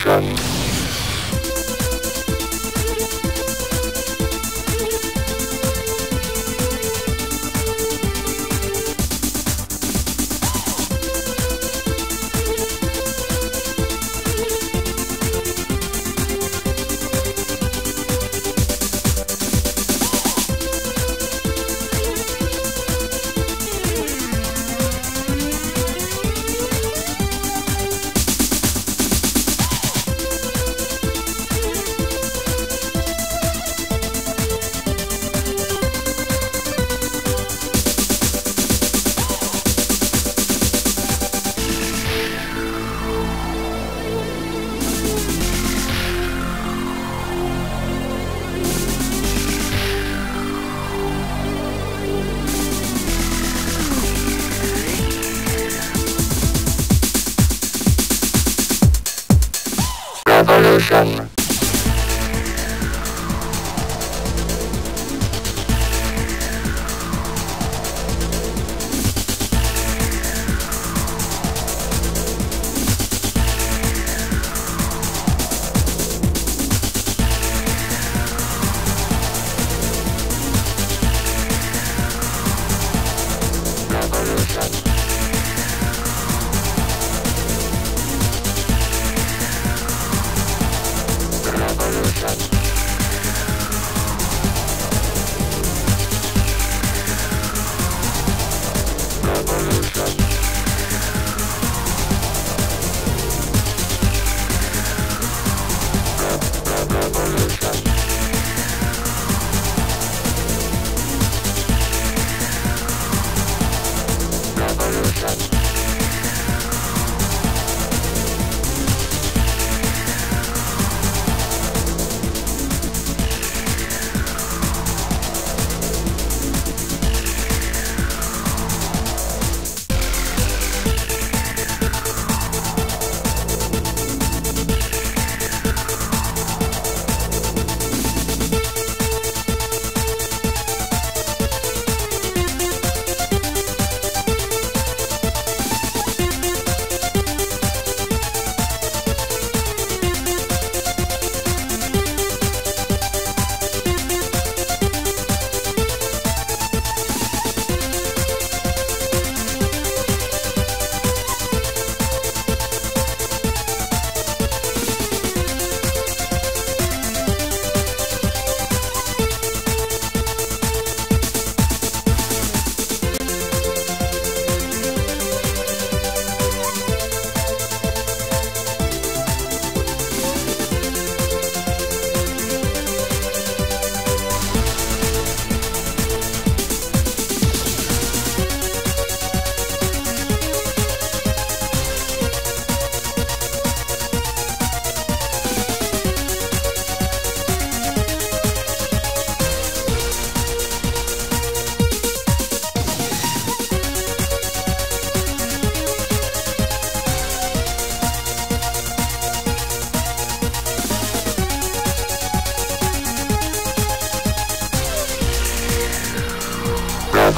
Station.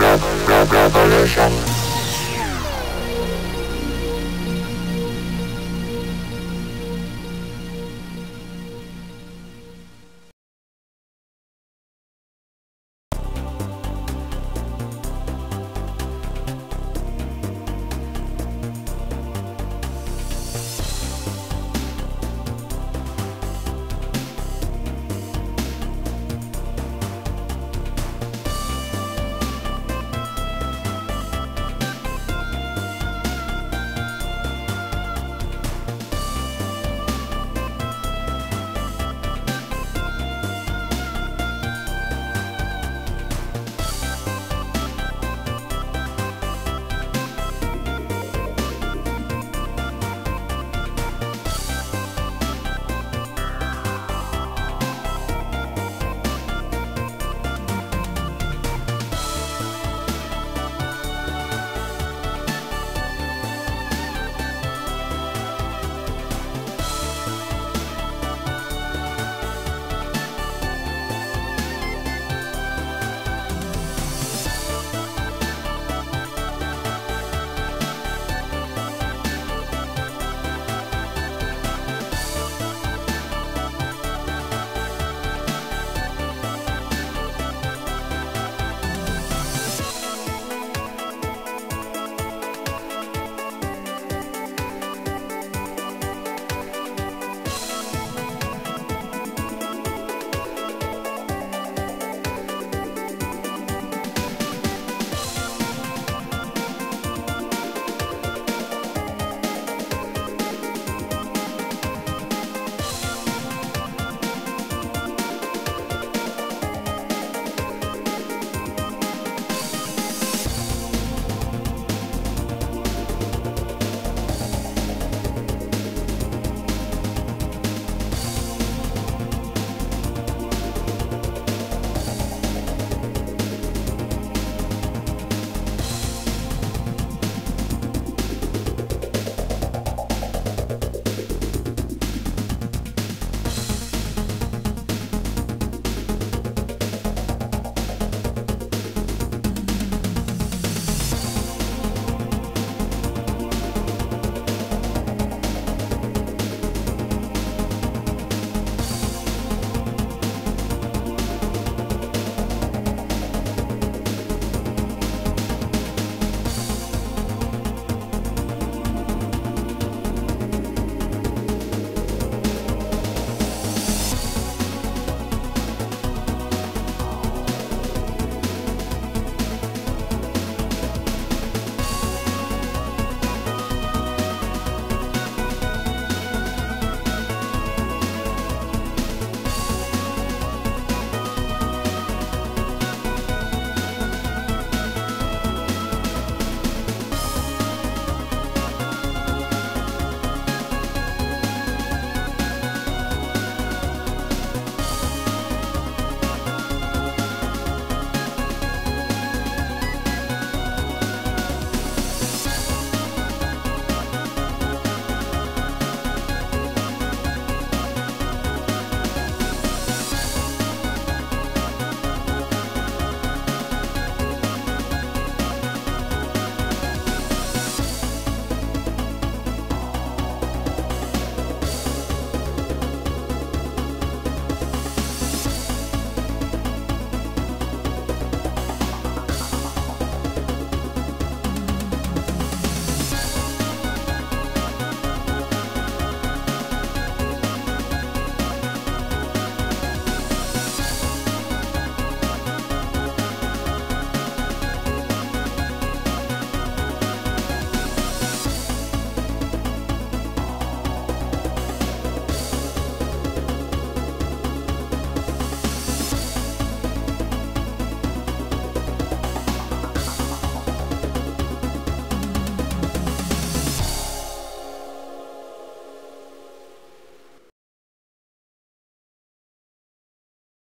Revolution. Revolution.